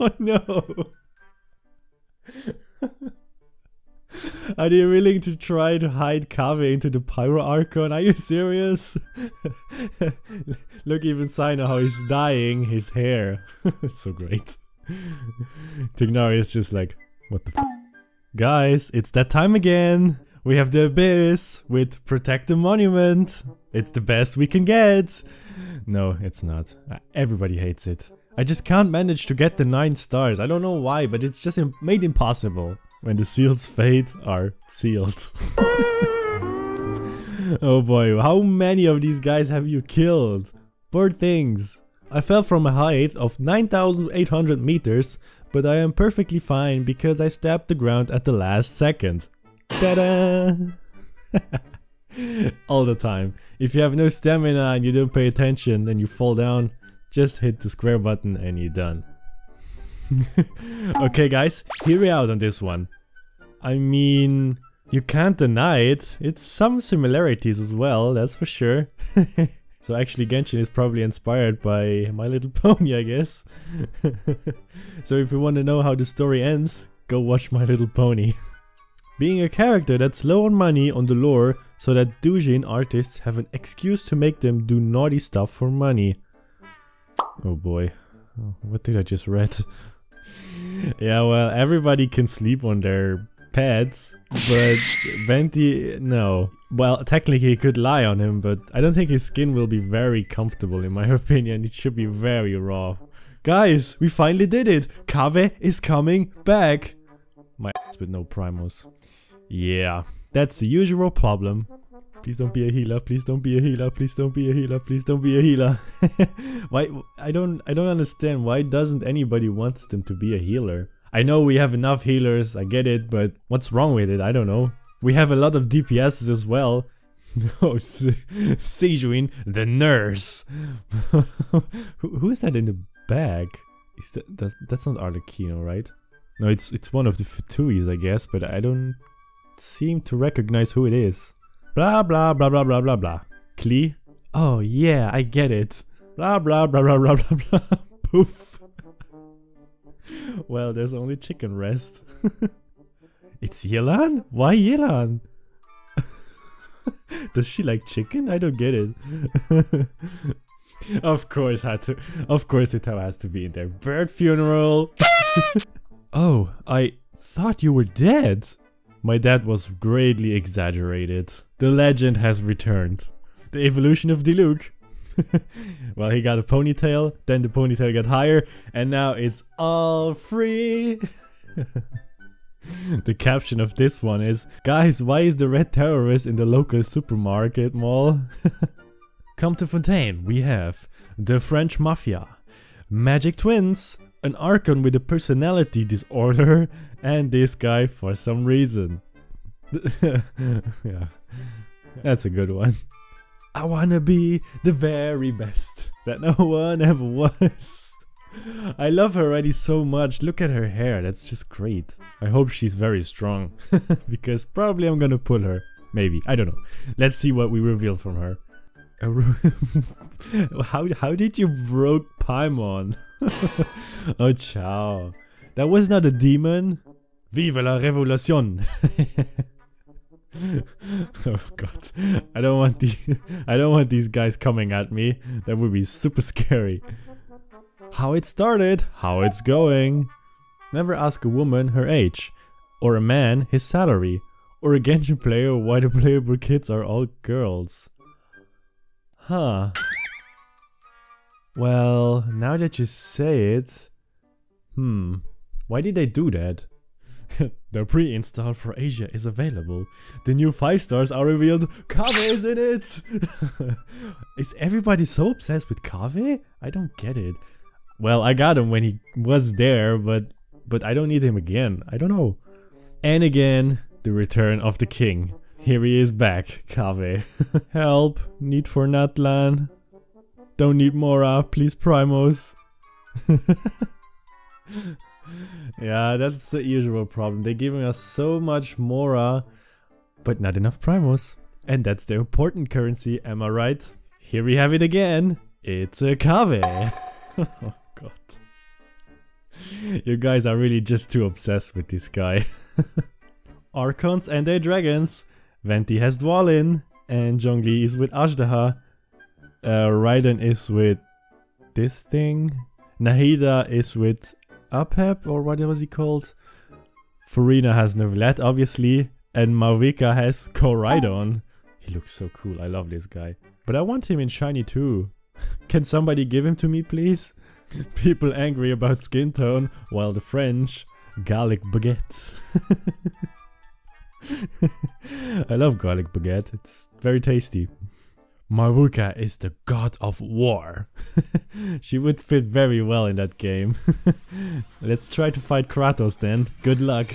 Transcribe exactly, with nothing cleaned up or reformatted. Oh no! Are they willing to try to hide Kaveh into the Pyro Archon? Are you serious? Look, even Sino, how he's dyeing his hair. It's so great. Tighnari is just like, what the f***? Guys, it's that time again. We have the Abyss with Protect the Monument. It's the best we can get. No, it's not. Everybody hates it. I just can't manage to get the nine stars. I don't know why, but it's just made impossible. When the seals fade are sealed. Oh boy, how many of these guys have you killed? Poor things. I fell from a height of nine thousand eight hundred meters, but I am perfectly fine because I stabbed the ground at the last second. Ta-da! All the time. If you have no stamina and you don't pay attention and you fall down, just hit the square button and you're done. Okay guys, hear me out on this one. I mean, you can't deny it, it's some similarities as well, that's for sure. So actually Genshin is probably inspired by My Little Pony, I guess. So if you want to know how the story ends, go watch My Little Pony. Being a character that's low on money on the lore so that doujin artists have an excuse to make them do naughty stuff for money. Oh boy, oh, what did I just read? Yeah, well, everybody can sleep on their pads, but Venti, no. Well, technically he could lie on him, but I don't think his skin will be very comfortable in my opinion. It should be very raw. Guys, we finally did it! Kaveh is coming back! My ass with no primos. Yeah, that's the usual problem. Please don't be a healer, please don't be a healer, please don't be a healer, please don't be a healer. Why? I don't I don't understand, why doesn't anybody want them to be a healer? I know we have enough healers, I get it, but what's wrong with it? I don't know. We have a lot of D P Ss as well. Oh, Sejuin, the nurse. who, who is that in the bag? Is that, that, that's not Arlecchino, right? No, it's, it's one of the Fatuis, I guess, but I don't seem to recognize who it is. Blah blah blah blah blah blah blah. Klee? Oh yeah, I get it. Blah blah blah blah blah blah blah. Poof. Well, there's only chicken rest. It's Yelan? Why Yelan? Does she like chicken? I don't get it. Of course had to of course it has to be in their bird funeral. Oh, I thought you were dead. My dad was greatly exaggerated. The legend has returned. The evolution of Diluc. Well, he got a ponytail, then the ponytail got higher, and now it's all free. The caption of this one is, guys, why is the Red Terrorist in the local supermarket mall? Come to Fontaine, we have the French Mafia, magic twins, an Archon with a personality disorder, and this guy for some reason. Yeah, that's a good one. I wanna be the very best that no one ever was. I love her already so much. Look at her hair, that's just great. I hope she's very strong, because probably I'm gonna pull her. Maybe, I don't know. Let's see what we reveal from her. how, how did you broke Paimon? Oh, ciao. That was not a demon. Vive la revolution. Oh god. I don't want these I don't want these guys coming at me. That would be super scary. How it started, how it's going. Never ask a woman her age, or a man his salary, or a Genshin player why the playable kids are all girls. Huh. Well, now that you say it... Hmm. Why did they do that? The pre-install for Asia is available. The new five stars are revealed. Kaveh is in it! Is everybody so obsessed with Kaveh? I don't get it. Well, I got him when he was there, but... But I don't need him again. I don't know. And again, the return of the king. Here he is back, Kaveh. Help, need for Natlan. Don't need mora, please primos. Yeah, that's the usual problem. They're giving us so much mora, but not enough primos. And that's their important currency, am I right? Here we have it again. It's a Kaveh. Oh god. You guys are really just too obsessed with this guy. Archons and their dragons. Venti has Dvalin. And Zhongli is with Ashdaha. Uh, Raiden is with this thing. Nahida is with Apep, or what was he called? Furina has Nevillette, obviously. And Mavuika has Coridon. He looks so cool, I love this guy. But I want him in shiny too. Can somebody give him to me, please? People angry about skin tone, while the French, garlic baguette. I love garlic baguette, it's very tasty. Mavuika is the god of war. She would fit very well in that game. Let's try to fight Kratos then, good luck.